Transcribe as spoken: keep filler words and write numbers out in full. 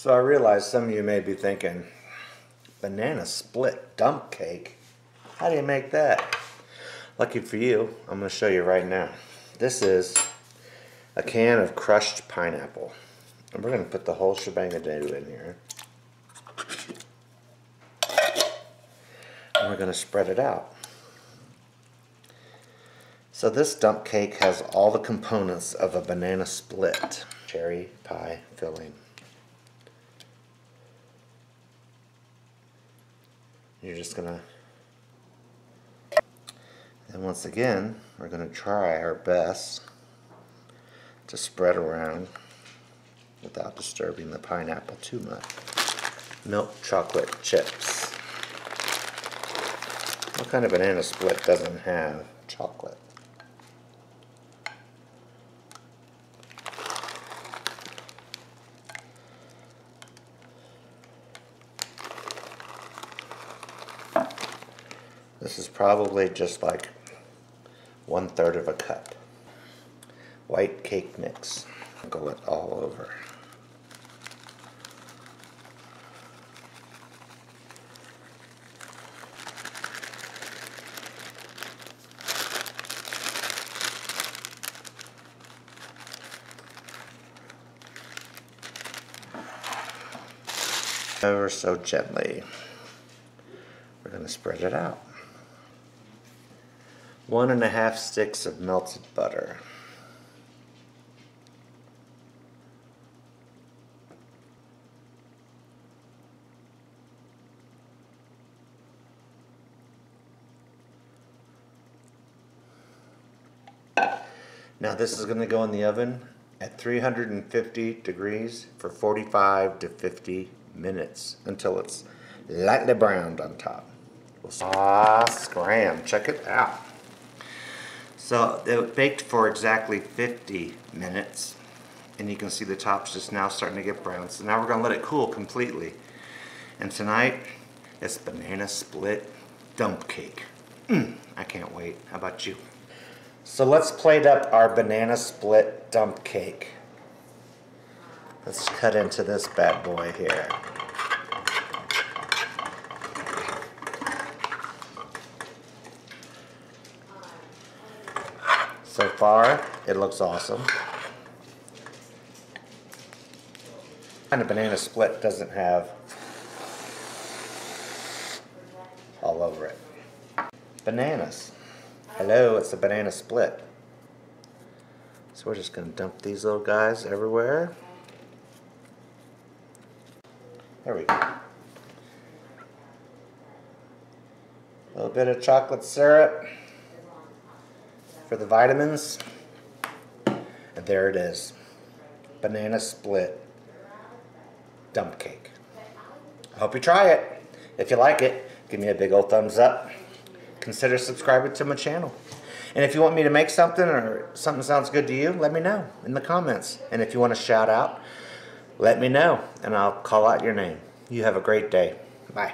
So I realize some of you may be thinking, banana split dump cake? How do you make that? Lucky for you, I'm going to show you right now. This is a can of crushed pineapple. And we're going to put the whole shebang of dough in here. And we're going to spread it out. So this dump cake has all the components of a banana split cherry pie filling. You're just gonna, and once again, we're gonna try our best to spread around without disturbing the pineapple too much. Milk chocolate chips. What kind of banana split doesn't have chocolate? This is probably just like one third of a cup. White cake mix. Sprinkle it all over. Over so gently. We're going to spread it out. One and a half sticks of melted butter. Now this is going to go in the oven at three hundred fifty degrees for forty-five to fifty minutes until it's lightly browned on top. Ah, scram, check it out. So it baked for exactly fifty minutes, and you can see the top's just now starting to get brown. So now we're going to let it cool completely. And tonight, it's banana split dump cake. Mm, I can't wait. How about you? So let's plate up our banana split dump cake. Let's cut into this bad boy here. So far, it looks awesome. And a banana split doesn't have all over it. Bananas. Hello, it's a banana split. So we're just going to dump these little guys everywhere. There we go. A little bit of chocolate syrup for the vitamins, and there it is. Banana split dump cake. I hope you try it. If you like it, give me a big old thumbs up. Consider subscribing to my channel. And if you want me to make something, or something sounds good to you, let me know in the comments. And if you want a shout out, let me know, and I'll call out your name. You have a great day. Bye.